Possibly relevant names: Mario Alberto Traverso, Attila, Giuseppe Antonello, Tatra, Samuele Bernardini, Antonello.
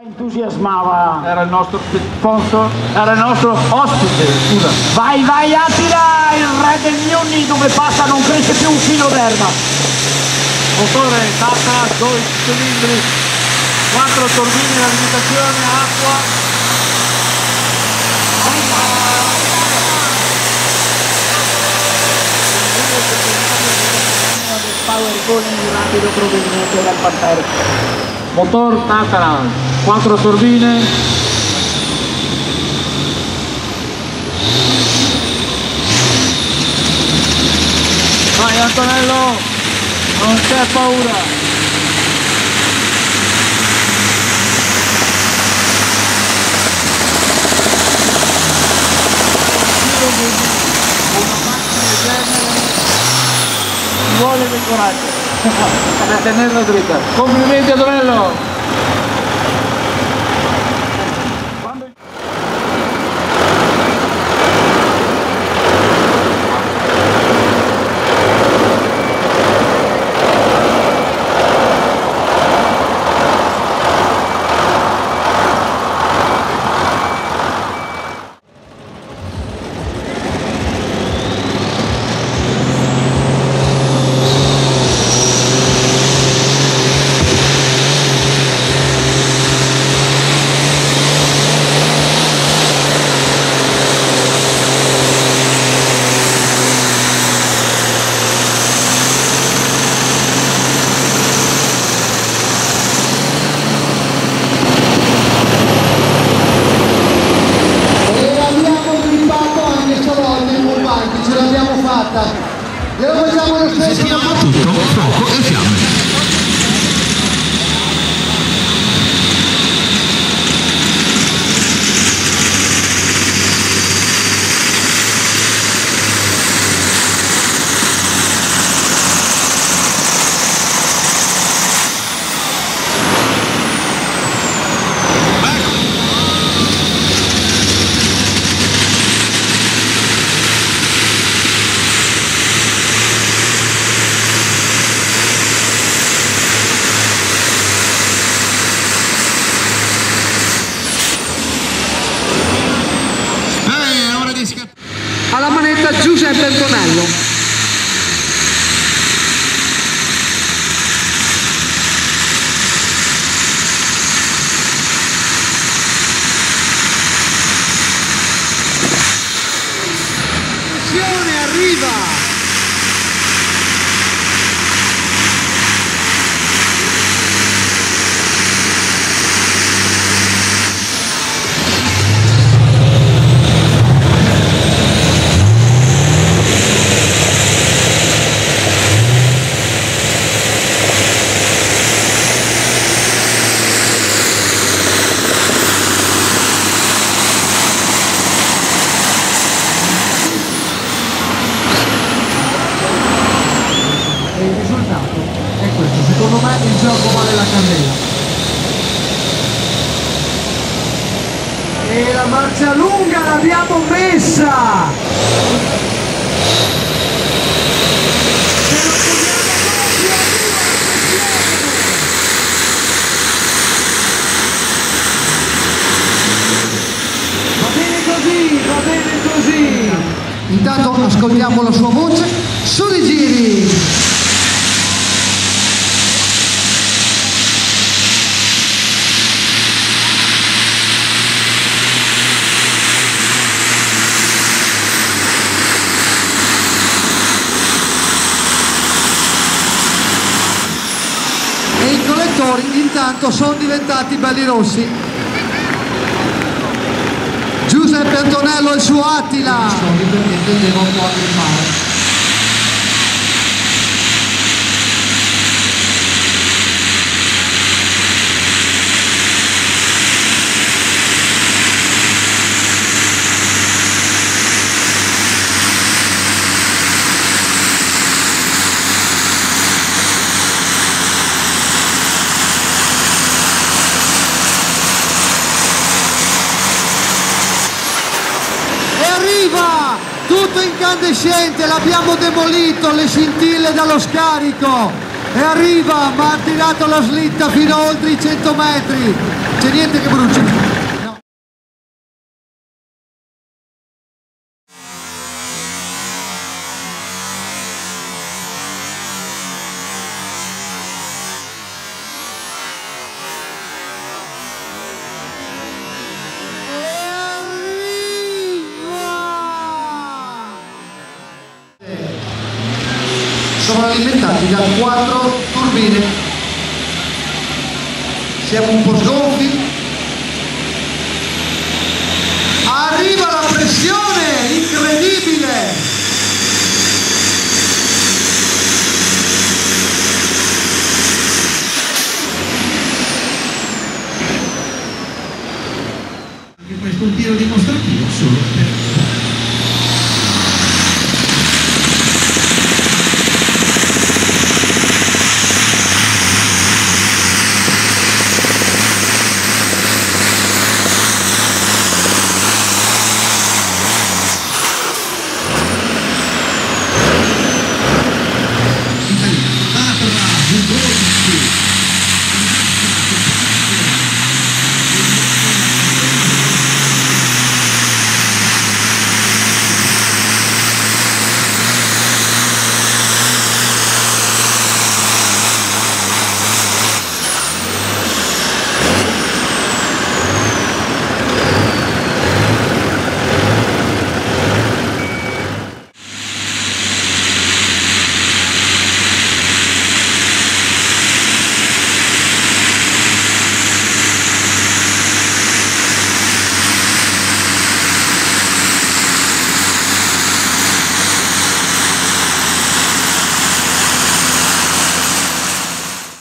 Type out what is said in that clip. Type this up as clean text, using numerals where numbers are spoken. Entusiasmava, era il nostro sponsor, era il nostro ospite, scusa. Vai Attila, il re del mio nido, dove passa non cresce più un filo d'erba. Motore Tatra, 2 cilindri, 4 turbine, la alimentazione, acqua. Rapido proveniente dal parterre. Motor Tatra, 4 turbine, vai Antonello, non c'è paura. Una macchina del genere vuole del coraggio per tenerla dritta. Complimenti Antonello. Si chiama tutto fuoco e fiamme. Alla manetta Giuseppe Antonello. Attenzione, arriva! E la marcia lunga l'abbiamo messa! Va bene così, va bene così! Intanto ascoltiamo la sua voce sui giri! Intanto sono diventati belli rossi. Giuseppe Antonello e il suo Attila. Tutto incandescente, l'abbiamo demolito, le scintille dallo scarico. e arriva, ma ha tirato la slitta fino a oltre i 100 metri, c'è niente che brucia. No. Sono alimentati da 4 turbine, siamo un po' sgonfi, arriva la pressione, incredibile! Anche questo è un tiro dimostrativo solo per